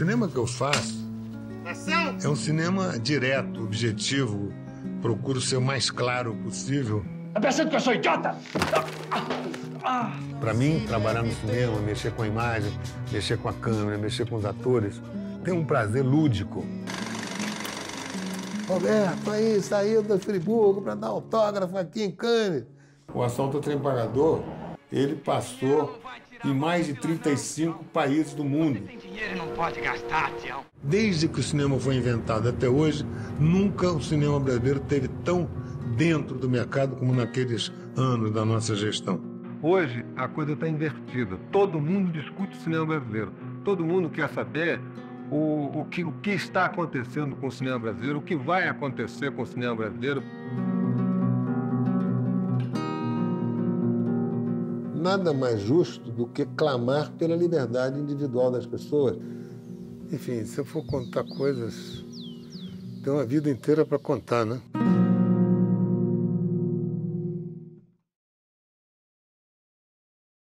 cinema que eu faço é um cinema direto, objetivo. Procuro ser o mais claro possível. Tá pensando que eu sou idiota? Para mim, trabalhar no cinema, mexer com a imagem, mexer com a câmera, mexer com os atores, tem um prazer lúdico. Roberto, aí, saiu da Friburgo para dar autógrafo aqui em Cannes. O assalto ao trem pagador, ele passou em mais de 35 países do mundo. Desde que o cinema foi inventado até hoje, nunca o cinema brasileiro esteve tão dentro do mercado como naqueles anos da nossa gestão. Hoje, a coisa está invertida. Todo mundo discute o cinema brasileiro. Todo mundo quer saber o que está acontecendo com o cinema brasileiro, o que vai acontecer com o cinema brasileiro. Nada mais justo do que clamar pela liberdade individual das pessoas. Enfim, se eu for contar coisas, tem uma vida inteira para contar, né?